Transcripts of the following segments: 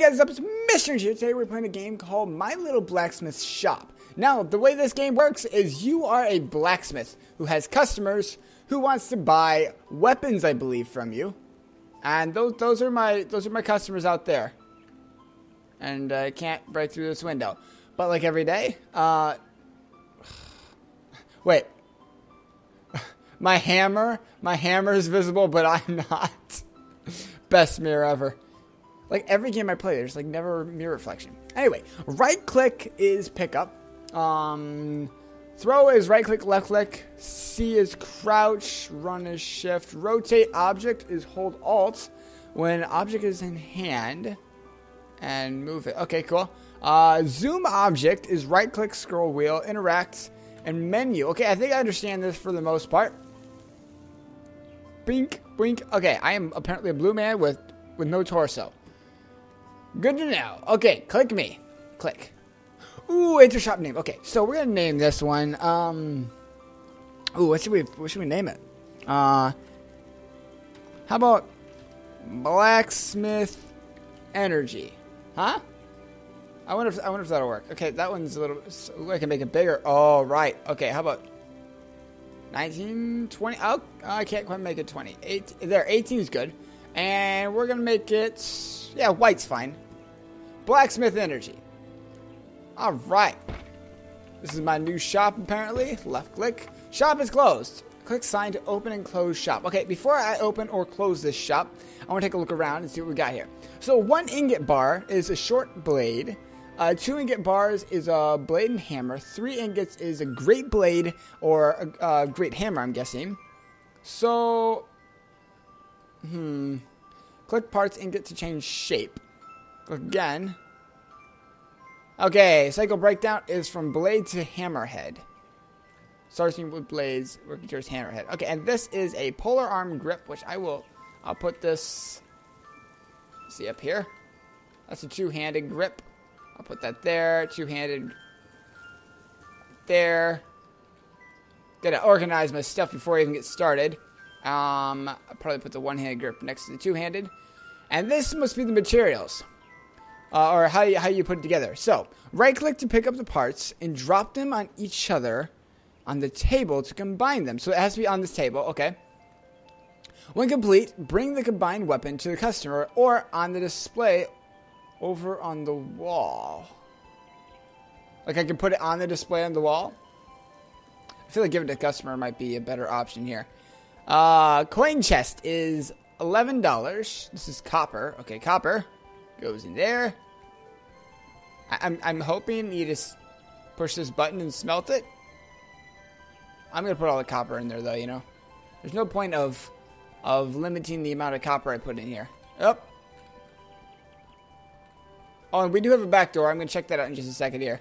Hey guys, what's up? It's Mr. Energy here. Today we're playing a game called My Little Blacksmith Shop. Now, the way this game works is you are a blacksmith who has customers who wants to buy weapons, I believe, from you. And those are my customers out there. And I can't break through this window. But like every day, wait. My hammer is visible, but I'm not. Best mirror ever. Like every game I play, there's like never mirror reflection. Anyway, right click is pick up. Throw is right click, left click. C is crouch, run is shift. Rotate object is hold alt when object is in hand and move it. Okay, cool. Zoom object is right click, scroll wheel, interact, and menu. Okay, I think I understand this for the most part. Blink, blink. Okay, I am apparently a blue man with no torso. Good to know. Okay, click me. Click. Ooh, enter shop name. Okay, so we're gonna name this one. Ooh, what should we name it? How about Blacksmith Energy? Huh? I wonder if that'll work. Okay, that one's a little. So I can make it bigger. All right. Okay, how about 19, 20? Oh, I can't quite make it 20. 18 is good. And we're gonna make it. Yeah, white's fine. Blacksmith Energy. Alright. This is my new shop, apparently. Left click. Shop is closed. Click sign to open and close shop. Okay, before I open or close this shop, I want to take a look around and see what we got here. So, one ingot bar is a short blade. Two ingot bars is a blade and hammer. Three ingots is a great blade or a great hammer, I'm guessing. So, click parts ingot to change shape. Click again. Okay, cycle breakdown is from blade to hammerhead. Starting with blades, working towards hammerhead. Okay, and this is a polar arm grip, which I'll put this, see up here. That's a two-handed grip. I'll put that there, two-handed there. Gotta organize my stuff before I even get started. I'll probably put the one-handed grip next to the two-handed. And this must be the materials. Or how you put it together. So, right-click to pick up the parts and drop them on each other on the table to combine them. So it has to be on this table, okay. When complete, bring the combined weapon to the customer or on the display over on the wall. Like I can put it on the display on the wall? I feel like giving it to the customer might be a better option here. Coin chest is $11. This is copper. Okay, copper goes in there. I'm hoping you just push this button and smelt it. I'm gonna put all the copper in there though, you know. There's no point of limiting the amount of copper I put in here. Oh. Oh, and we do have a back door. I'm gonna check that out in just a second here.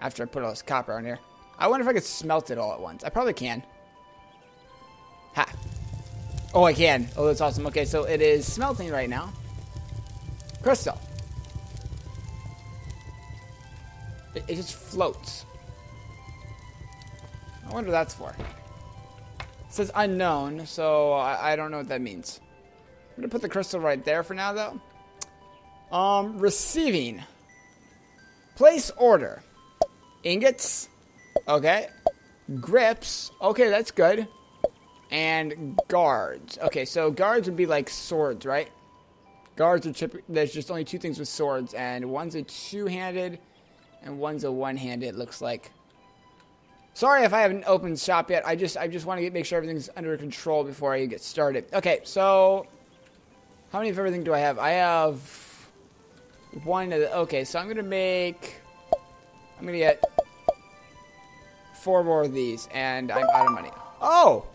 After I put all this copper on here. I wonder if I could smelt it all at once. I probably can. Ha. Oh, I can. Oh, that's awesome. Okay, so it is smelting right now. Crystal. It just floats. I wonder what that's for. It says unknown, so I don't know what that means. I'm going to put the crystal right there for now, though. Receiving. Place order. Ingots. Okay. Grips. Okay, that's good. And guards. Okay, so guards would be like swords, right? Guards are there's just only two things with swords, and one's a two-handed, and one's a one-handed. Looks like. Sorry if I haven't opened shop yet. I just want to make sure everything's under control before I get started. Okay, so how many of everything do I have? I have one of the. Okay, so I'm gonna get four more of these, and I'm out of money. Oh.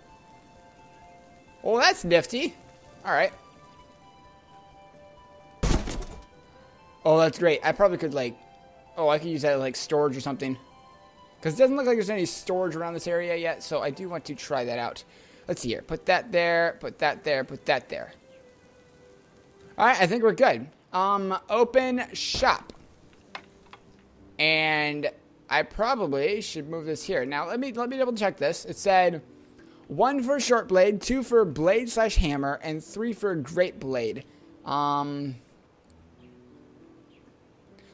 Well, that's nifty. All right. Oh, that's great. I probably could, like... Oh, I could use that as, like, storage or something. Because it doesn't look like there's any storage around this area yet, so I do want to try that out. Let's see here. Put that there, put that there, put that there. All right, I think we're good. Open shop. And I probably should move this here. Now, let me double check this. It said... 1 for short blade, 2 for blade /hammer, and 3 for great blade.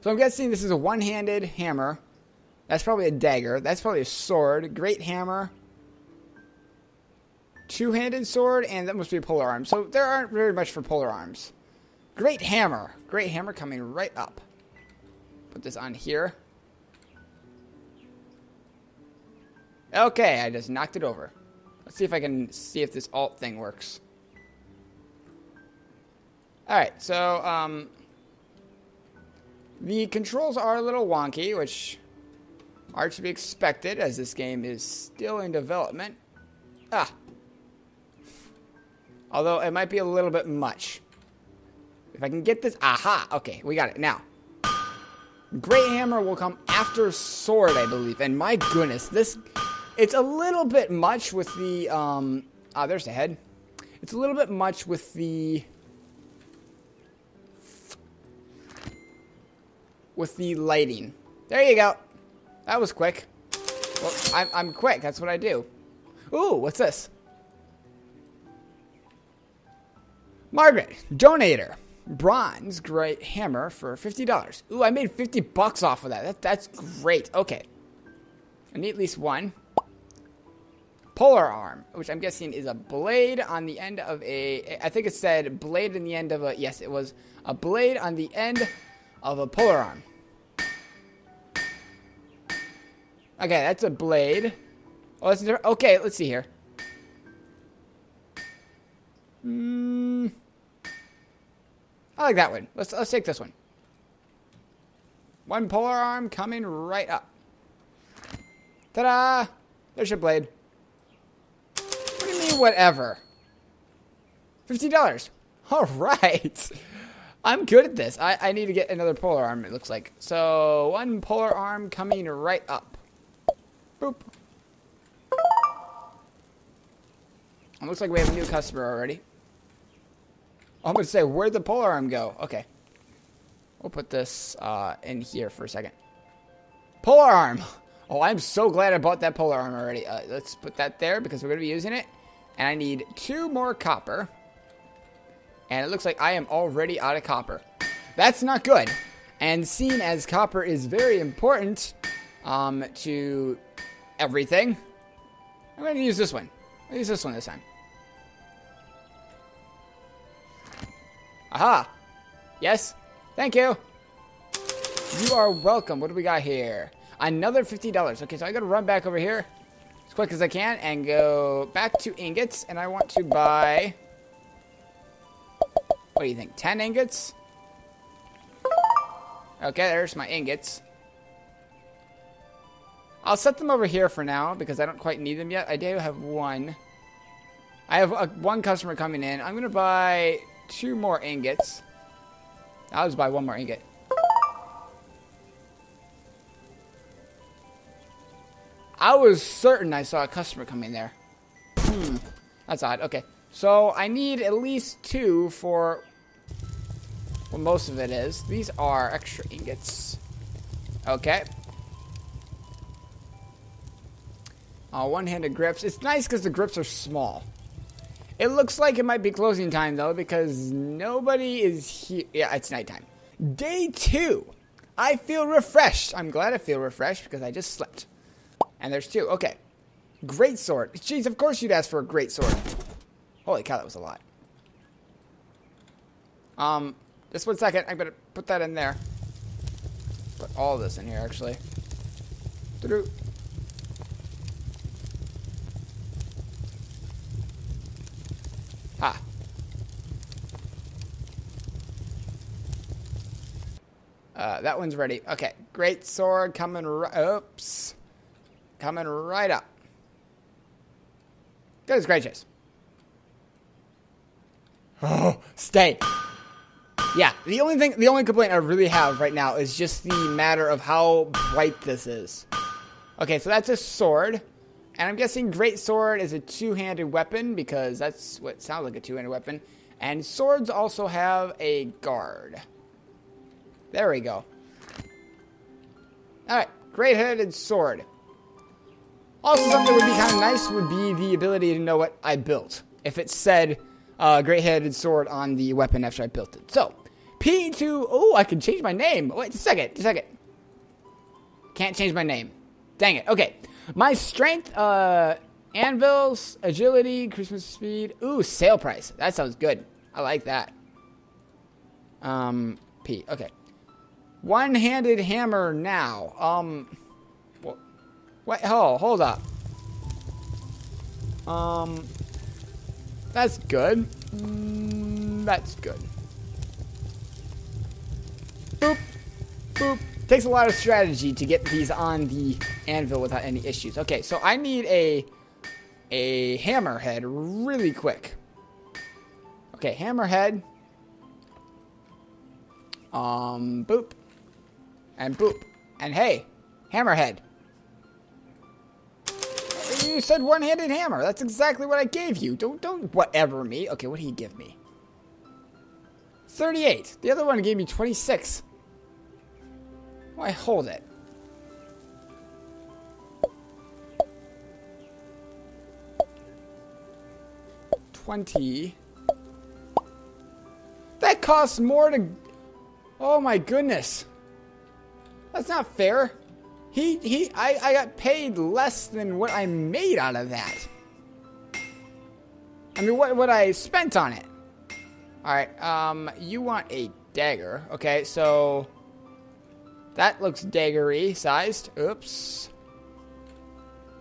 So I'm guessing this is a one-handed hammer. That's probably a dagger. That's probably a sword. Great hammer. Two-handed sword, and that must be a polar arm. So there aren't very much for polar arms. Great hammer. Great hammer coming right up. Put this on here. Okay, I just knocked it over. Let's see if I can see if this alt thing works. Alright, so, the controls are a little wonky, which are to be expected as this game is still in development. Ah! Although it might be a little bit much. If I can get this... Aha! Okay, we got it. Now, great hammer will come after sword, I believe. And my goodness, this... It's a little bit much with the, Ah, there's the head. It's a little bit much with the... With the lighting. There you go. That was quick. Well, I'm quick. That's what I do. Ooh, what's this? Margaret, donator. Bronze great hammer for $50. Ooh, I made 50 bucks off of that. That's great. Okay. I need at least one. Polar arm, which I'm guessing is a blade on the end of a... I think it said blade on the end of a... Yes, it was a blade on the end of a polar arm. Okay, that's a blade. Oh, that's different. Okay, let's see here. I like that one. Let's take this one. One polar arm coming right up. Ta-da! There's your blade. What do you mean, whatever? $50. All right. I'm good at this. I need to get another polar arm, it looks like. So, one polar arm coming right up. Boop. It looks like we have a new customer already. I'm going to say, where'd the polar arm go? Okay. We'll put this in here for a second. Polar arm! Oh, I'm so glad I bought that polar arm already. Let's put that there because we're going to be using it. And I need 2 more copper. And it looks like I am already out of copper. That's not good. And seeing as copper is very important to everything, I'm going to use this one. I'll use this one this time. Aha. Yes. Thank you. You are welcome. What do we got here? Another $50. Okay, so I got to run back over here as quick as I can and go back to ingots. And I want to buy... What do you think? 10 ingots? Okay, there's my ingots. I'll set them over here for now because I don't quite need them yet. I do have one. I have one customer coming in. I'm going to buy 2 more ingots. I'll just buy 1 more ingot. I was certain I saw a customer come in there. That's odd. Okay. So I need at least 2 for... Well, most of it is. These are extra ingots. Okay. One-handed grips. It's nice because the grips are small. It looks like it might be closing time, though, because nobody is here. Yeah, it's nighttime. Day 2. I feel refreshed. I'm glad I feel refreshed because I just slept. And there's 2. Okay. Great sword. Jeez, of course you'd ask for a great sword. Holy cow, that was a lot. Just one second. I'm going to put that in there. Put all this in here, actually. Doo-doo. Ah. That one's ready. Okay. Great sword coming right... Oops. Coming right up. Goodness gracious. Oh, stay. Yeah, the only complaint I really have right now is just the matter of how bright this is. Okay, so that's a sword. And I'm guessing great sword is a two-handed weapon because that's what sounds like a two-handed weapon. And swords also have a guard. There we go. All right, great-handed sword. Also, something that would be kind of nice would be the ability to know what I built. If it said... great-handed sword on the weapon after I built it. So, P to... Oh, I can change my name. Wait a second. Can't change my name. Dang it. Okay. My strength, anvils, agility, Christmas speed. Ooh, sale price. That sounds good. I like that. P. Okay. One-handed hammer now. Wait, hold up. That's good. That's good. Boop. Boop. Takes a lot of strategy to get these on the anvil without any issues. Okay, so I need a hammerhead really quick. Okay, hammerhead. Boop. And boop. And hey, hammerhead. You said one-handed hammer. That's exactly what I gave you. Don't whatever me. Okay, what did he give me? 38. The other one gave me 26. Why hold it? That costs more to... Oh my goodness. That's not fair. I got paid less than what I made out of that. I mean, what I spent on it. Alright, you want a dagger. Okay, so... That looks daggery sized. Oops.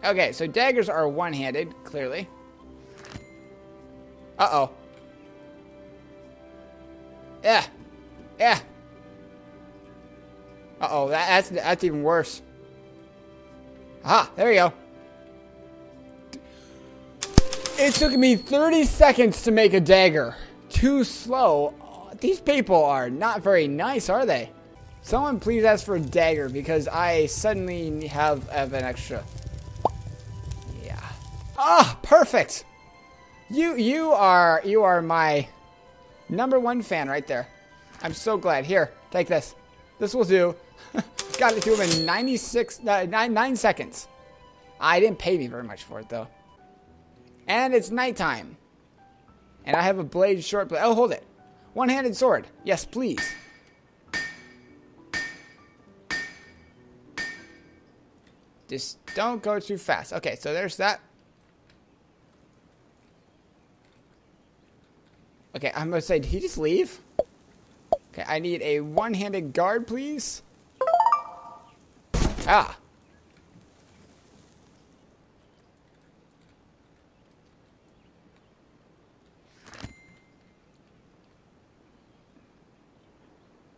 Okay, so daggers are one-handed, clearly. Uh-oh. Yeah. Yeah. Uh-oh, that's even worse. Aha, there you go. It took me 30 seconds to make a dagger. Too slow. Oh, these people are not very nice, are they? Someone please ask for a dagger because I suddenly have an extra. Yeah. Ah, perfect. You are my number one fan right there. I'm so glad. Here, take this. This will do. Got it to him in 9 seconds. I didn't pay me very much for it though. And it's nighttime. And I have a blade, short blade. Oh, hold it. One-handed sword. Yes, please. Just don't go too fast. Okay, so there's that. Okay, I'm gonna say, did he just leave? Okay, I need a one-handed guard, please. Ah.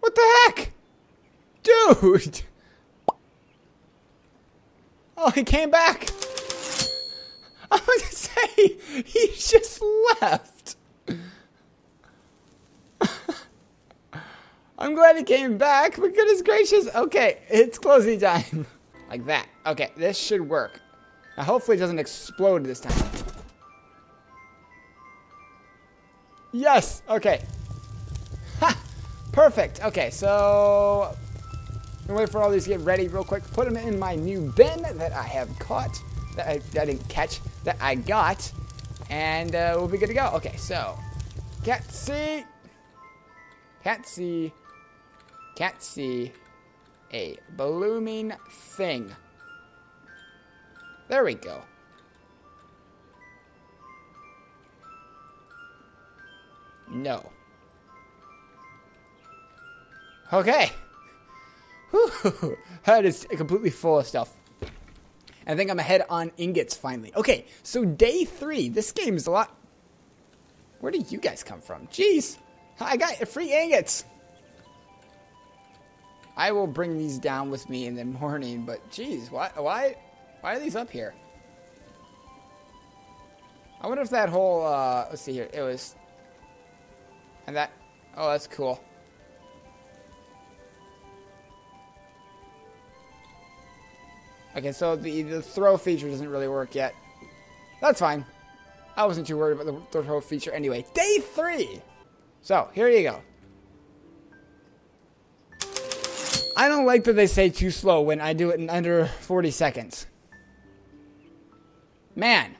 What the heck? Dude! Oh, he came back. I was going to say, he just left. I'm glad he came back, but goodness gracious. Okay, it's closing time. Like that. Okay, this should work. Now, hopefully it doesn't explode this time. Yes, okay. Ha, perfect. Okay, so... I'm gonna wait for all these to get ready real quick. Put them in my new bin that I have caught. That I didn't catch. That I got. And we'll be good to go. Okay, so. Can't see. Can't see. Can't see. A blooming thing. There we go. No. Okay. Whew, that is completely full of stuff. I think I'm ahead on ingots finally. Okay, so day 3. This game is a lot... Where do you guys come from? Jeez, I got free ingots. I will bring these down with me in the morning, but jeez, why are these up here? I wonder if that whole... let's see here. It was... And that... Oh, that's cool. Okay, so the throw feature doesn't really work yet. That's fine. I wasn't too worried about the throw feature anyway. Day 3! So, here you go. I don't like that they say too slow when I do it in under 40 seconds. Man.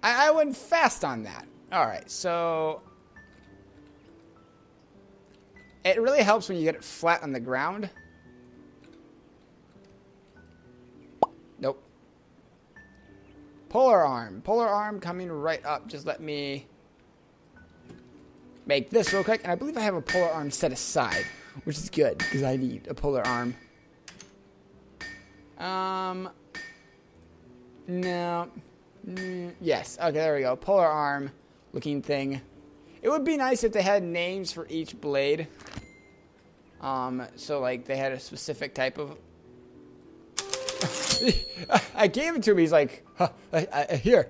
I went fast on that. Alright, so it really helps when you get it flat on the ground. Nope. Polar arm coming right up. Just let me make this real quick. And I believe I have a polar arm set aside, which is good because I need a polar arm. No. Yes. Okay, there we go. Polar arm looking thing. It would be nice if they had names for each blade. So like they had a specific type of. I gave it to him. He's like, huh, here.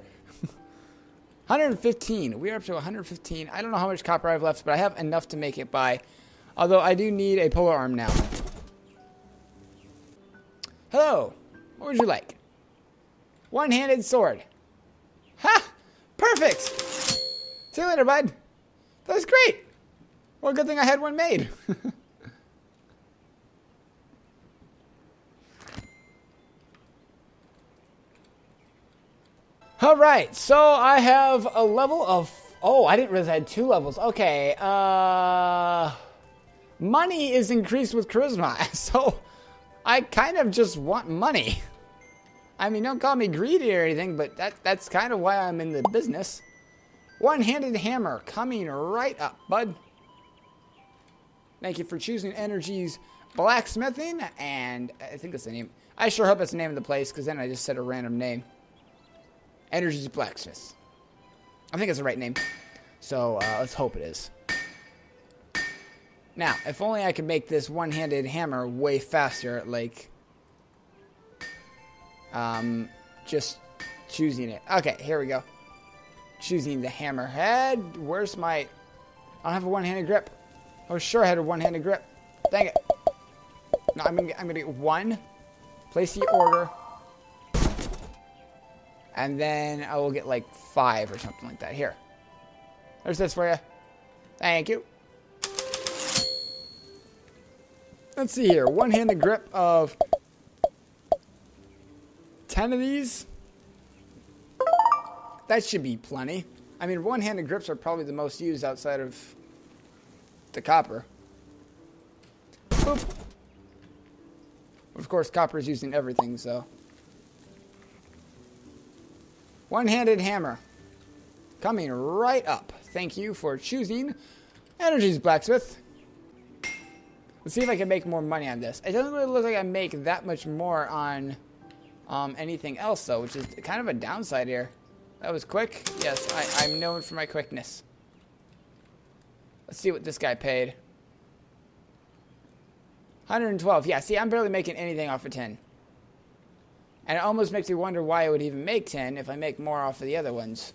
115. We are up to 115. I don't know how much copper I've left, but I have enough to make it by. Although I do need a polar arm now. Hello. What would you like? One-handed sword. Ha! Perfect! See you later, bud. That was great. Well, good thing I had one made. All right, so I have a level of... Oh, I didn't realize I had two levels. Okay, money is increased with charisma, so I kind of just want money. I mean, don't call me greedy or anything, but that's kind of why I'm in the business. One-handed hammer coming right up, bud. Thank you for choosing Energy's Blacksmithing, and I think that's the name. I sure hope that's the name of the place, because then I just said a random name. Energy's Blacksmith. I think it's the right name. So let's hope it is. Now, if only I could make this one-handed hammer way faster, like just choosing it. Okay, here we go. Choosing the hammerhead. Where's my... I don't have a one-handed grip. Oh, sure I had a one-handed grip. Dang it. No, I'm gonna get one. Place the order. And then I will get like 5 or something like that. Here. There's this for you. Thank you. Let's see here. One-handed grip of 10 of these. That should be plenty. I mean, one-handed grips are probably the most used outside of the copper. Boop. Of course, copper is used in everything, so... One-handed hammer. Coming right up. Thank you for choosing Energy's Blacksmith. Let's see if I can make more money on this. It doesn't really look like I make that much more on anything else, though, which is kind of a downside here. That was quick. Yes, I'm known for my quickness. Let's see what this guy paid. 112. Yeah, see, I'm barely making anything off of 10. And it almost makes me wonder why I would even make 10 if I make more off of the other ones.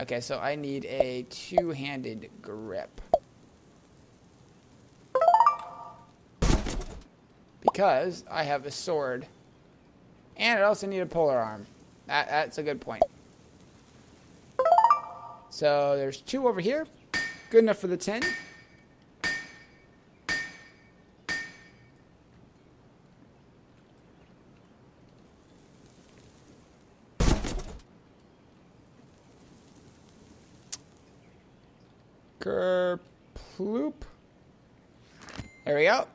Okay, so I need a two-handed grip. Because I have a sword. And I also need a polar arm. That's a good point. So there's 2 over here. Good enough for the 10. Kerploop. There we go.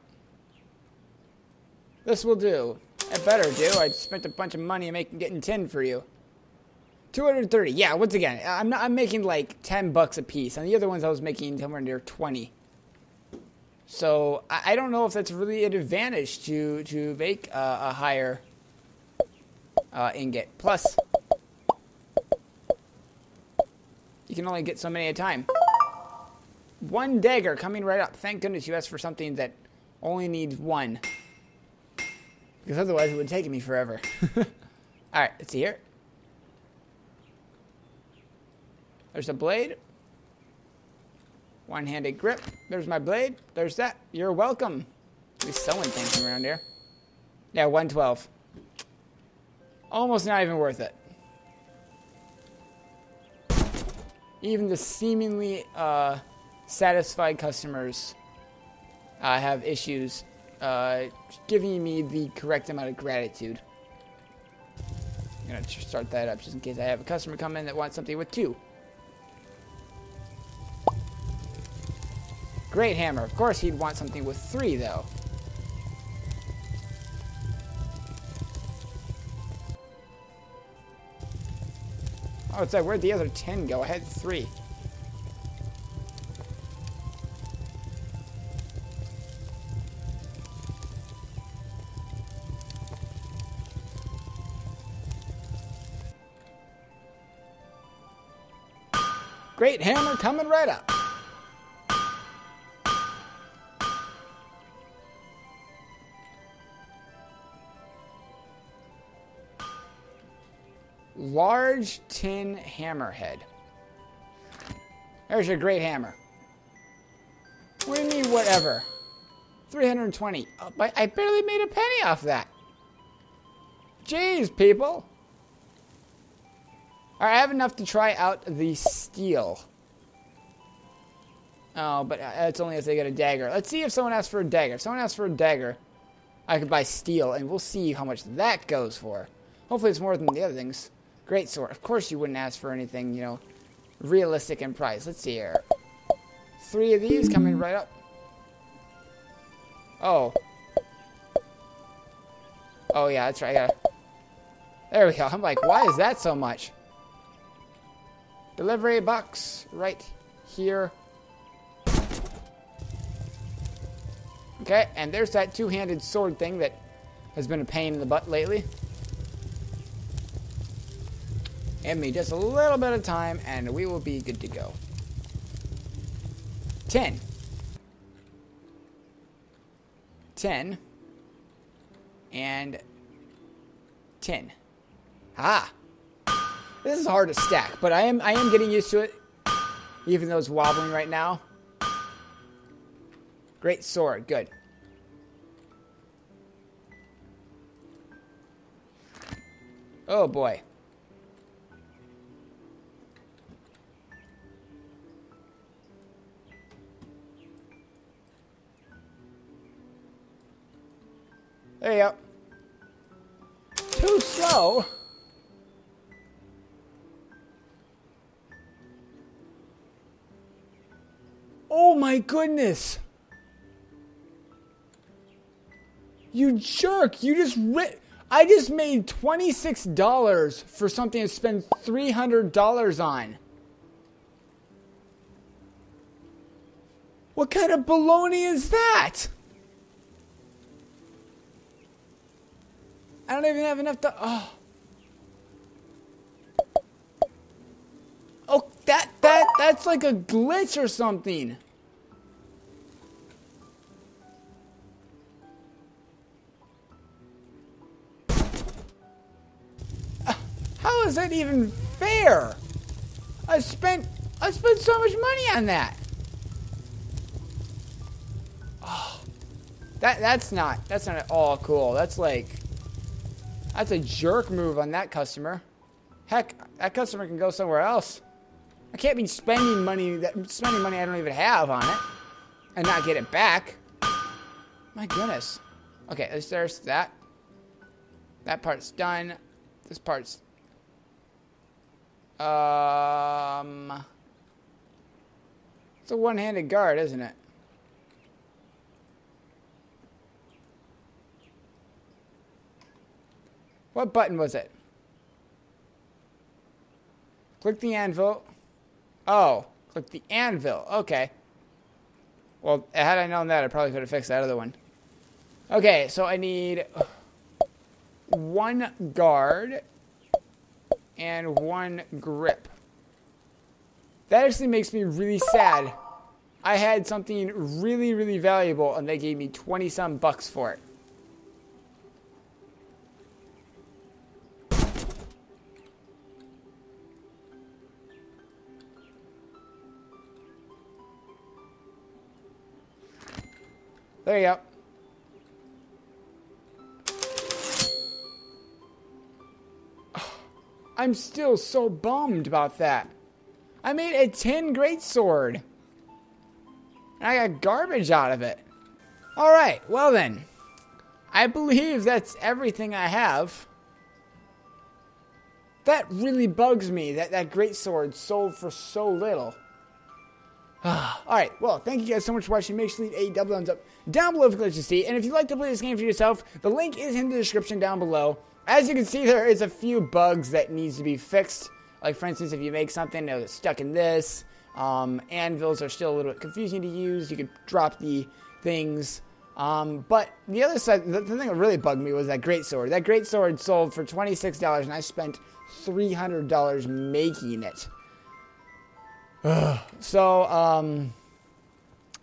This will do. It better do. I spent a bunch of money getting 10 for you. 230. Yeah, once again, I'm making like $10 a piece. On the other ones I was making somewhere near 20. So I don't know if that's really an advantage to make a higher ingot. Plus, you can only get so many at a time. One dagger coming right up. Thank goodness you asked for something that only needs one. Because otherwise it would take me forever. Alright, let's see here. There's a blade. One-handed grip. There's my blade. There's that. You're welcome. We're selling things around here. Yeah, 112. Almost not even worth it. Even the seemingly satisfied customers have issues giving me the correct amount of gratitude. I'm going to start that up just in case I have a customer come in that wants something with 2. Great hammer. Of course he'd want something with 3, though. Oh, it's like, where'd the other 10 go? I had 3. Great hammer coming right up. Large tin hammerhead. There's your great hammer. What do you mean, whatever? 320. Oh, but I barely made a penny off that. Jeez, people. Alright, I have enough to try out the steel. Oh, but it's only if they get a dagger. Let's see if someone asks for a dagger. If someone asks for a dagger, I can buy steel, and we'll see how much that goes for. Hopefully it's more than the other things. Great sword. Of course you wouldn't ask for anything, you know, realistic in price. Let's see here. 3 of these coming right up. Oh. Oh, yeah, that's right. I gotta... There we go. I'm like, why is that so much? Delivery box right here. Okay, and there's that two-handed sword thing that has been a pain in the butt lately. Give me just a little bit of time, and we will be good to go. 10. 10. And 10. Ah! This is hard to stack, but I am getting used to it, even though it's wobbling right now. Great sword. Good. Oh, boy. There you go. Too slow. Oh my goodness. You jerk. You just ripped. I just made $26 for something to spend $300 on. What kind of baloney is that? I don't even have enough to... Oh. Oh, that's like a glitch or something. How is that even fair? I spent so much money on that. Oh. That's not at all cool. That's like... That's a jerk move on that customer. Heck, that customer can go somewhere else. I can't be spending money I don't even have on it and not get it back. My goodness. Okay, there's that. That part's done. This part's... It's a one-handed guard, isn't it? What button was it? Click the anvil. Oh, click the anvil. Okay. Well, had I known that, I probably could have fixed that other one. Okay, so I need 1 guard and 1 grip. That actually makes me really sad. I had something really, really valuable, and they gave me 20-some bucks for it. There you go. I'm still so bummed about that. I made a tin greatsword. And I got garbage out of it. Alright, well then. I believe that's everything I have. That really bugs me that greatsword sold for so little. Alright, well, thank you guys so much for watching. Make sure to leave a double thumbs up down below if you'd like to see. And if you'd like to play this game for yourself, the link is in the description down below. As you can see, there is a few bugs that needs to be fixed. Like, for instance, if you make something, it'll get stuck in this. Anvils are still a little bit confusing to use. You can drop the things. But the other side, the thing that really bugged me was that greatsword. That greatsword sold for $26, and I spent $300 making it. So,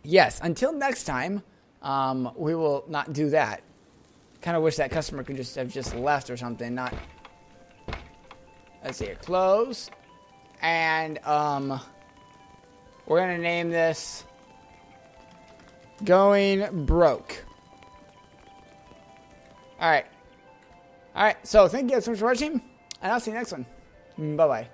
yes, until next time, we will not do that. Kind of wish that customer could just have just left or something. Not. Let's see here. Close. And, we're going to name this Going Broke. All right. All right. So, thank you guys so much for watching, and I'll see you next one. Bye-bye.